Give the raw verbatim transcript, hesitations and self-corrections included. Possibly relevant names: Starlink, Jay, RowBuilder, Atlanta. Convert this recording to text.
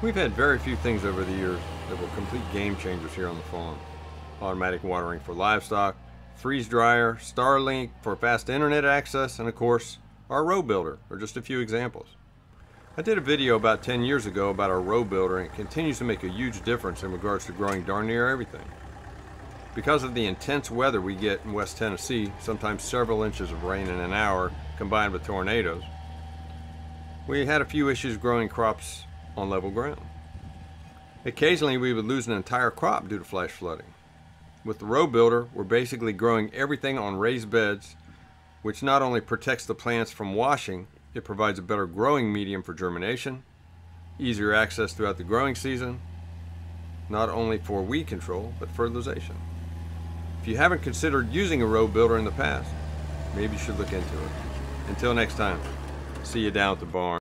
We've had very few things over the years that were complete game changers here on the farm. Automatic watering for livestock, freeze dryer, Starlink for fast internet access, and of course, our row builder are just a few examples. I did a video about ten years ago about our row builder, and it continues to make a huge difference in regards to growing darn near everything. Because of the intense weather we get in West Tennessee, sometimes several inches of rain in an hour combined with tornadoes, we had a few issues growing crops on level ground. Occasionally we would lose an entire crop due to flash flooding. With the row builder, we're basically growing everything on raised beds, which not only protects the plants from washing, it provides a better growing medium for germination, easier access throughout the growing season, not only for weed control, but fertilization. If you haven't considered using a row builder in the past, maybe you should look into it. Until next time, see you down at the barn.